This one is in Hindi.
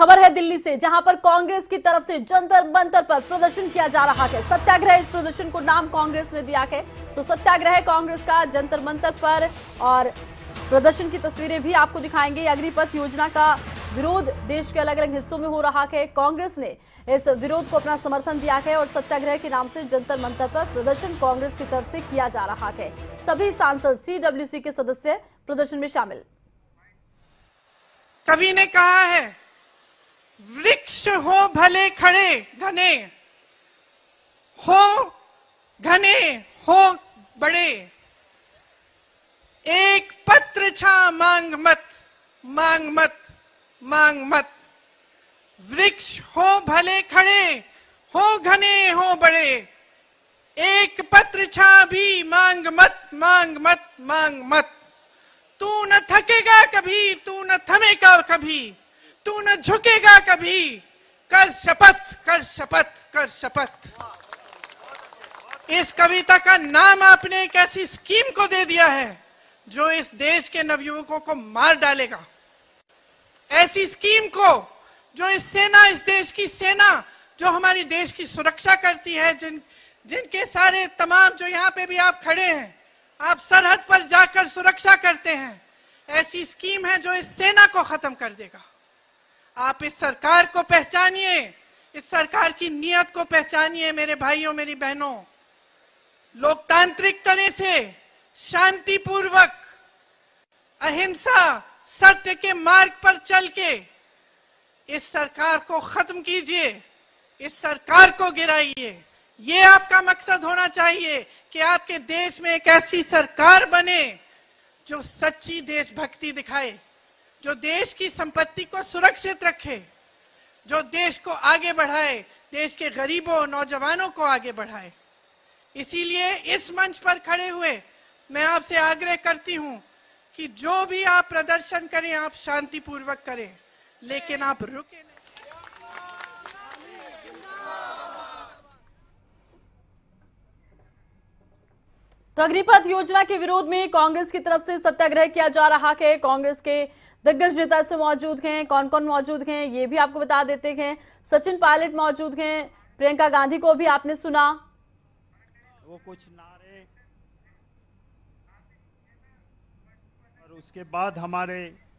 खबर है दिल्ली से, जहां पर कांग्रेस की तरफ से जंतर मंतर पर प्रदर्शन किया जा रहा है। सत्याग्रह, इस प्रदर्शन को नाम कांग्रेस ने दिया है। तो सत्याग्रह कांग्रेस का जंतर मंतर पर, और प्रदर्शन की तस्वीरें भी आपको दिखाएंगे। अग्निपथ योजना का विरोध देश के अलग अलग हिस्सों में हो रहा है। कांग्रेस ने इस विरोध को अपना समर्थन दिया है और सत्याग्रह के नाम से जंतर मंतर पर प्रदर्शन कांग्रेस की तरफ से किया जा रहा है। सभी सांसद, सीडब्ल्यूसी के सदस्य प्रदर्शन में शामिल। कवि ने कहा है, वृक्ष हो भले खड़े घने, हो घने हो बड़े, एक पत्र छा मांग मत, मांग मत, मांग मत। वृक्ष हो भले खड़े, हो घने हो बड़े, एक पत्र छा भी मांग मत, मांग मत, मांग मत। तू न थकेगा कभी, तू न थमेगा कभी, तू न झुकेगा कभी, कर शपथ, कर शपथ, कर शपथ। इस कविता का नाम आपने एक ऐसी स्कीम को दे दिया है जो इस देश के नवयुवकों को मार डालेगा। ऐसी स्कीम को जो इस सेना, इस देश की सेना जो हमारी देश की सुरक्षा करती है, जिनके सारे तमाम जो यहाँ पे भी आप खड़े हैं, आप सरहद पर जाकर सुरक्षा करते हैं, ऐसी स्कीम है जो इस सेना को खत्म कर देगा। आप इस सरकार को पहचानिए, इस सरकार की नीयत को पहचानिए। मेरे भाइयों, मेरी बहनों, लोकतांत्रिक तरह से, शांतिपूर्वक, अहिंसा, सत्य के मार्ग पर चल के इस सरकार को खत्म कीजिए, इस सरकार को गिराइए। ये आपका मकसद होना चाहिए कि आपके देश में एक ऐसी सरकार बने जो सच्ची देशभक्ति दिखाए, जो देश की संपत्ति को सुरक्षित रखे, जो देश को आगे बढ़ाए, देश के गरीबों, नौजवानों को आगे बढ़ाए। इसीलिए इस मंच पर खड़े हुए मैं आपसे आग्रह करती हूँ कि जो भी आप प्रदर्शन करें, आप शांतिपूर्वक करें, लेकिन आप रुके नहीं। तो अग्निपथ योजना के विरोध में कांग्रेस की तरफ से सत्याग्रह किया जा रहा है। कांग्रेस के दिग्गज नेता इसमें मौजूद हैं। कौन कौन मौजूद हैं ये भी आपको बता देते हैं। सचिन पायलट मौजूद हैं, प्रियंका गांधी को भी आपने सुना। वो कुछ नारे, उसके बाद हमारे